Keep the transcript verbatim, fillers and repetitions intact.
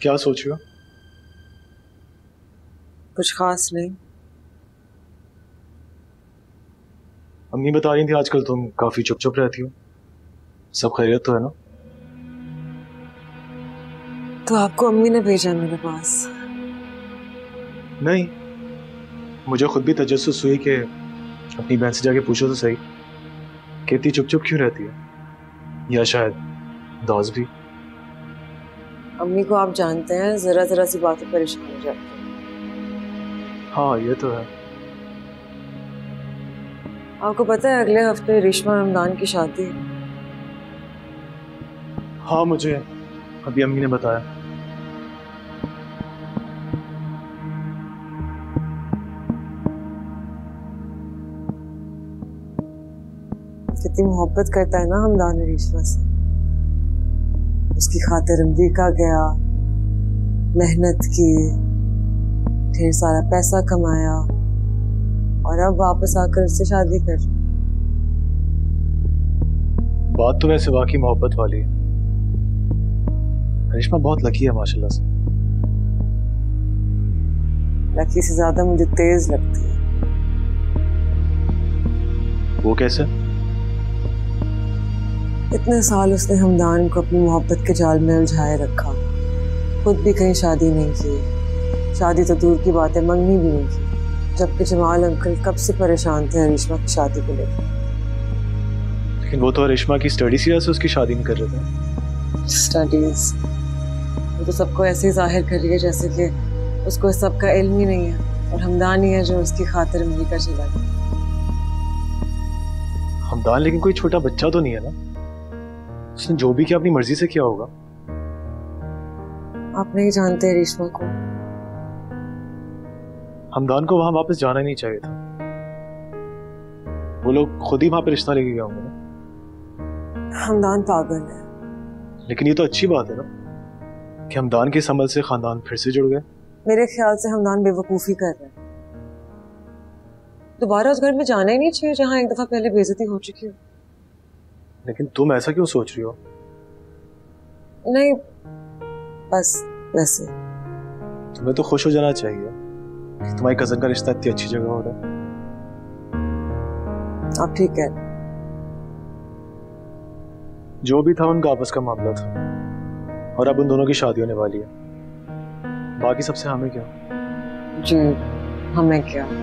क्या सोच रहे हो? कुछ खास नहीं। अम्मी बता रही थी आजकल तुम काफी चुप चुप रहती हो, सब खैरियत तो है ना? तो आपको अम्मी ने भेजा मेरे पास? नहीं, मुझे खुद भी तजस्सुस हुई कि अपनी बहन से जाके पूछो तो सही, कहती चुप चुप क्यों रहती है, या शायद दास भी। अम्मी को आप जानते हैं, जरा जरा सी बातें परेशान हो जाती है। हाँ ये तो है। आपको पता है अगले हफ्ते रेशमा और रमदान की शादी है? हाँ मुझे अभी अम्मी ने बताया। कितनी मोहब्बत करता है ना हमदान रेशमा से, उसकी खातिर अमेरिका गया, मेहनत की, ढेर सारा पैसा कमाया और अब वापस आकर उससे शादी कर। बात तो वैसे वाकई मोहब्बत वाली है। रेशमा बहुत लकी है माशाल्लाह से। लकी से ज्यादा मुझे तेज लगती है। वो कैसे? इतने साल उसने हमदान को अपनी मोहब्बत के जाल में उलझाए रखा, खुद भी कहीं शादी नहीं की, शादी तो दूर की बात है, मंगनी भी नहीं की, जबकि जमाल अंकल कब से परेशान थे रेशमा की शादी को लेकर। लेकिन वो तो रेशमा की स्टडी सीरियस से उसकी शादी नहीं कर रहे थे। स्टडीज वो तो सबको ऐसे ही जाहिर कर रही है जैसे कि उसको इस सब का इल्म ही नहीं है और हमदान ही है जो उसकी खातिर अमेरिका चला गया। हमदान लेकिन कोई छोटा बच्चा तो नहीं है ना, उसने जो भी किया अपनी मर्जी से किया होगा। आप नहीं जानते रेशमा को। हमदान को वहां वापस जाना नहीं चाहिए था, वो लोग खुद ही वहां पर रिश्ता लेके गए होंगे ना। हमदान पागल है। लेकिन ये तो अच्छी बात है ना कि हमदान के संबल से खानदान फिर से जुड़ गए। मेरे ख्याल से हमदान बेवकूफी कर रहा है, दोबारा उस घर में जाना ही नहीं चाहिए जहां एक दफा पहले बेइज्जती हो चुकी हो। लेकिन तुम ऐसा क्यों सोच रही हो? नहीं बस वैसे। तुम्हें तो खुश हो जाना चाहिए कि तुम्हारी कजन का रिश्ता इतनी अच्छी जगह हो रहा है। अब ठीक है, जो भी था उनका आपस का मामला था और अब उन दोनों की शादी होने वाली है, बाकी सबसे हमें क्या? जी हमें क्या।